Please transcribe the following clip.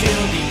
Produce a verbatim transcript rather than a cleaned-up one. kill the